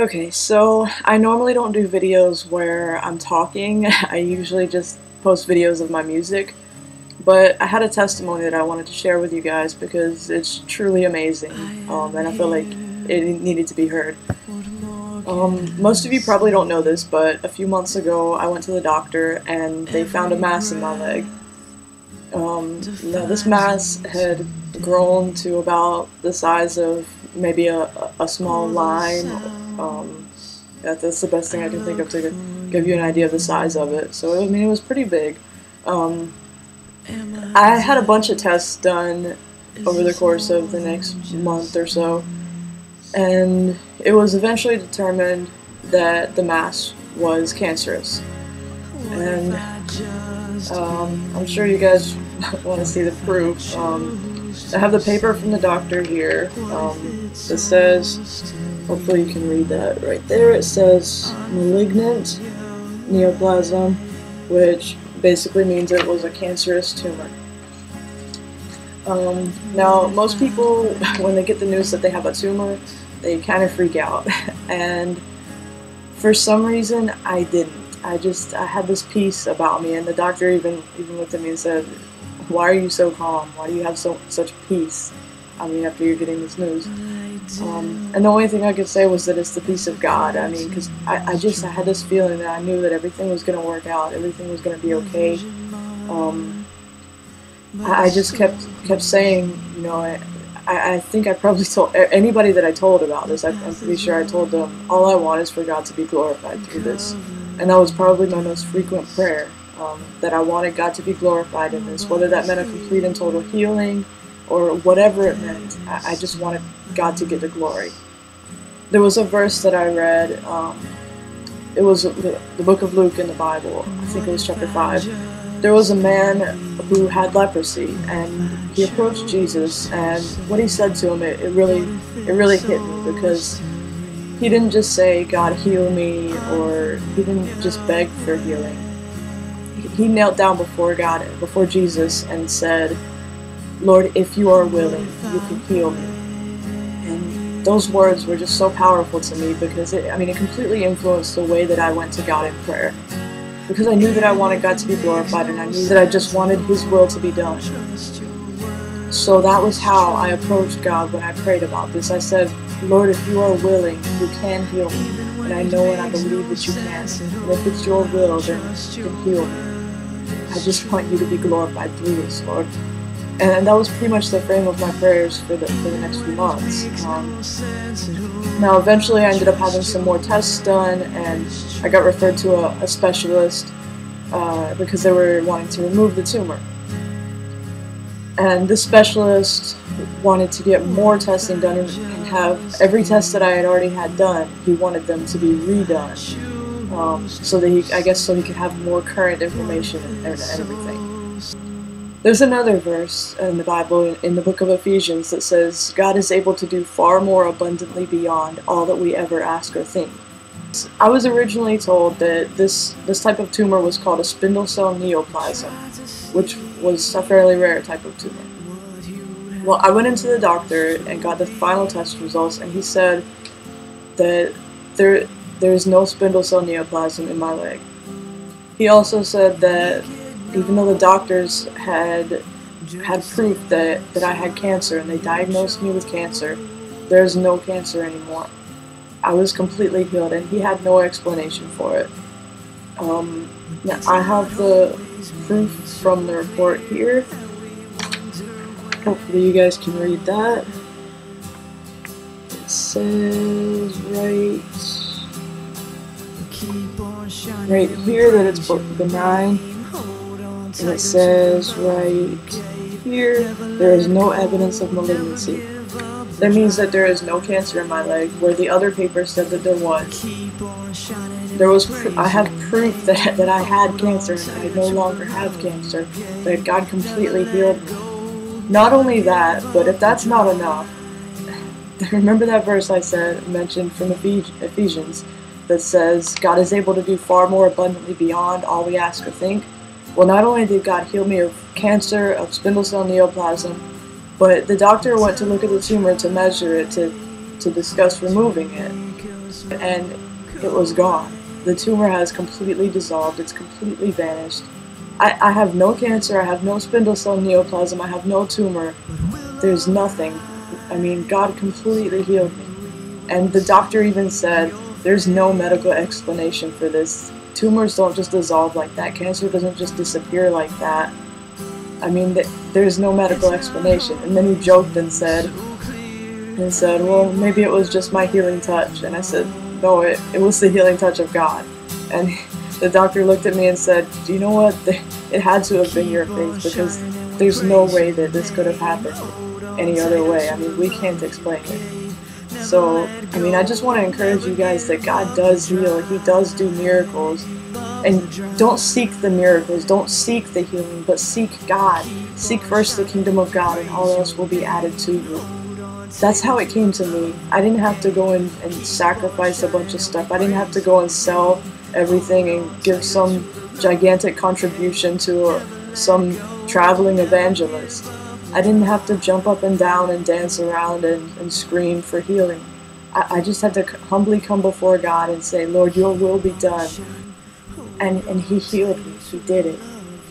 Okay, so I normally don't do videos where I'm talking. I usually just post videos of my music, but I had a testimony that I wanted to share with you guys because it's truly amazing, and I feel like it needed to be heard. Most of you probably don't know this, but a few months ago I went to the doctor and they found a mass in my leg. Now this mass had grown to about the size of maybe a small lime. That's the best thing I can think of to give you an idea of the size of it. So I mean, it was pretty big. I had a bunch of tests done over the course of the next month or so, and it was eventually determined that the mass was cancerous. And I'm sure you guys want to see the proof. I have the paper from the doctor here. It says, hopefully you can read that right there, it says malignant neoplasm, which basically means it was a cancerous tumor. Now, most people, when they get the news that they have a tumor, they kind of freak out, and for some reason I didn't. I had this peace about me, and the doctor even looked at me and said, "Why are you so calm? Why do you have such peace? I mean, after you're getting this news." And the only thing I could say was that it's the peace of God. I mean, because I had this feeling that I knew that everything was going to work out, everything was going to be okay. I just kept saying, you know, I think I probably told anybody that I told about this. I'm pretty sure I told them, all I want is for God to be glorified through this. And that was probably my most frequent prayer, that I wanted God to be glorified in this, whether that meant a complete and total healing or whatever it meant. I just wanted God to get the glory. There was a verse that I read. It was the book of Luke in the Bible. I think it was chapter 5. There was a man who had leprosy, and he approached Jesus, and what he said to him, it really hit me, because he didn't just say, "God, heal me," or he didn't just beg for healing. He knelt down before God, before Jesus, and said, "Lord, if you are willing, you can heal me." And those words were just so powerful to me, because it completely influenced the way that I went to God in prayer. Because I knew that I wanted God to be glorified, and I knew that I just wanted His will to be done. So that was how I approached God when I prayed about this. I said, "Lord, if you are willing, you can heal me, and I know and I believe that you can, and if it's your will, then you can heal me. I just want you to be glorified through this, Lord." And that was pretty much the frame of my prayers for the next few months. Now, eventually I ended up having some more tests done, and I got referred to a specialist because they were wanting to remove the tumor. And this specialist wanted to get more testing done and have every test that I had already had done, he wanted them to be redone, so that he could have more current information and everything. There's another verse in the Bible, in the book of Ephesians, that says, "God is able to do far more abundantly beyond all that we ever ask or think." I was originally told that this type of tumor was called a spindle cell neoplasm, which was a fairly rare type of tumor. Well, I went into the doctor and got the final test results, and he said that there is no spindle cell neoplasm in my leg. He also said that even though the doctors had proof that I had cancer and they diagnosed me with cancer, there's no cancer anymore. I was completely healed, and he had no explanation for it. I have the proof from the report here. Hopefully you guys can read that. It says right here that it's benign. And it says right here, "There is no evidence of malignancy." That means that there is no cancer in my leg, where the other paper said that there was. I have proof that I had cancer, and I no longer have cancer, that God completely healed me. Not only that, but if that's not enough, remember that verse I mentioned from Ephesians that says, "God is able to do far more abundantly beyond all we ask or think." Well, not only did God heal me of cancer, of spindle cell neoplasm, but the doctor went to look at the tumor to measure it, to discuss removing it. and it was gone. The tumor has completely dissolved. It's completely vanished. I have no cancer. I have no spindle cell neoplasm. I have no tumor. There's nothing. I mean, God completely healed me. And the doctor even said, there's no medical explanation for this. Tumors don't just dissolve like that. Cancer doesn't just disappear like that. I mean, there's no medical explanation. And then he joked and said, well, maybe it was just my healing touch. And I said, no, it was the healing touch of God. And the doctor looked at me and said, do you know what? It had to have been your faith, because there's no way that this could have happened any other way. I mean, we can't explain it. So, I mean, I just want to encourage you guys that God does heal. He does do miracles. And don't seek the miracles, don't seek the healing, but seek God. Seek first the kingdom of God, and all else will be added to you. That's how it came to me. I didn't have to go and sacrifice a bunch of stuff. I didn't have to go and sell everything and give some gigantic contribution to some traveling evangelist. I didn't have to jump up and down and dance around and scream for healing. I just had to humbly come before God and say, Lord, your will be done. And he healed me. He did it.